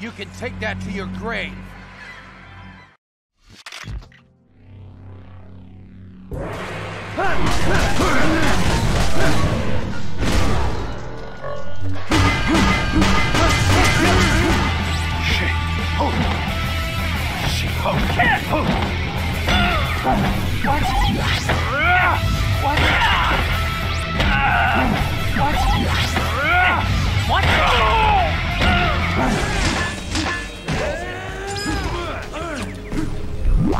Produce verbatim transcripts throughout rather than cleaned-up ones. You can take that to your grave.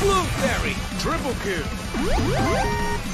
Blueberry triple kill.